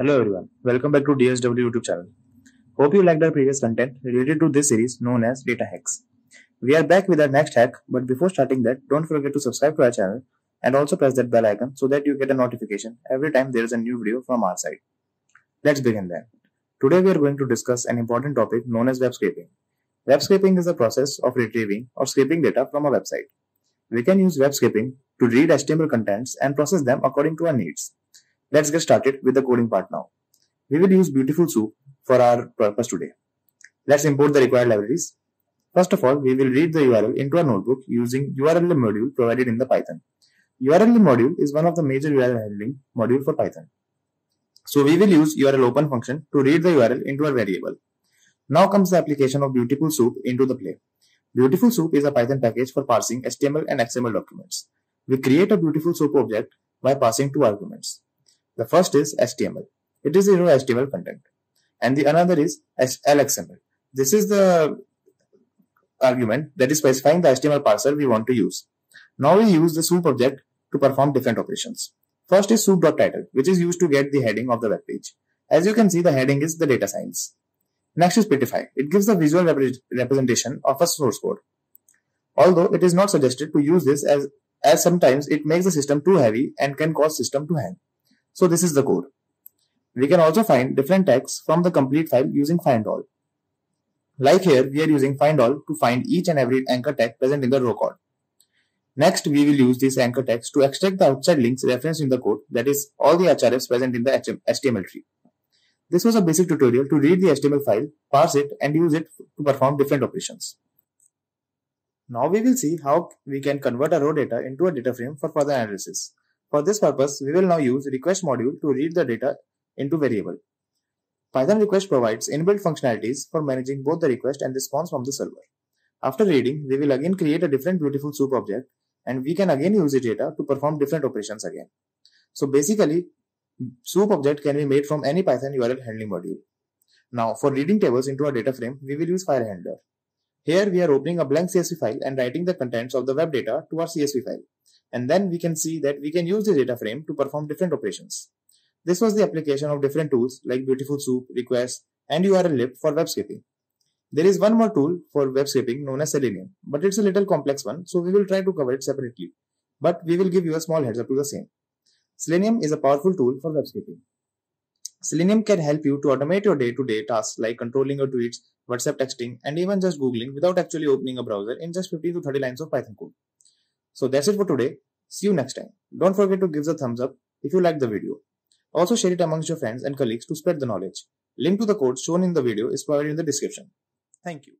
Hello everyone, welcome back to DSW YouTube channel. Hope you liked our previous content related to this series known as data hacks. We are back with our next hack, but before starting that, don't forget to subscribe to our channel and also press that bell icon so that you get a notification every time there is a new video from our side. Let's begin then. Today we are going to discuss an important topic known as web scraping. Web scraping is the process of retrieving or scraping data from a website. We can use web scraping to read HTML contents and process them according to our needs. Let's get started with the coding part now. We will use BeautifulSoup for our purpose today. Let's import the required libraries. First of all, we will read the URL into our notebook using urllib module provided in the Python. Urllib module is one of the major URL handling module for Python. So we will use urlopen function to read the URL into our variable. Now comes the application of BeautifulSoup into the play. BeautifulSoup is a Python package for parsing HTML and XML documents. We create a BeautifulSoup object by passing two arguments. The first is HTML. It is a raw HTML content. And the another is LXML. This is the argument that is specifying the HTML parser we want to use. Now we use the soup object to perform different operations. First is soup.title, which is used to get the heading of the web page. As you can see, the heading is the data science. Next is prettify. It gives the visual representation of a source code. Although it is not suggested to use this as sometimes it makes the system too heavy and can cause system to hang. So this is the code. We can also find different tags from the complete file using find all. Like here, we are using find all to find each and every anchor tag present in the row code. Next, we will use these anchor tags to extract the outside links referenced in the code, that is, all the hrefs present in the HTML tree. This was a basic tutorial to read the HTML file, parse it, and use it to perform different operations. Now we will see how we can convert our raw data into a data frame for further analysis. For this purpose, we will now use request module to read the data into variable. Python request provides inbuilt functionalities for managing both the request and response from the server. After reading, we will again create a different BeautifulSoup object and we can again use the data to perform different operations again. So basically, soup object can be made from any Python URL handling module. Now for reading tables into a data frame, we will use file handler. Here we are opening a blank CSV file and writing the contents of the web data to our CSV file. And then we can see that we can use the data frame to perform different operations. This was the application of different tools like BeautifulSoup, Requests, and urllib for web scraping. There is one more tool for web scraping known as Selenium, but it's a little complex one, so we will try to cover it separately. But we will give you a small heads up to the same. Selenium is a powerful tool for web scraping. Selenium can help you to automate your day-to-day tasks like controlling your tweets, WhatsApp texting, and even just Googling without actually opening a browser in just 15 to 30 lines of Python code. So that's it for today. See you next time. Don't forget to give the thumbs up if you liked the video. Also share it amongst your friends and colleagues to spread the knowledge. Link to the code shown in the video is provided in the description. Thank you.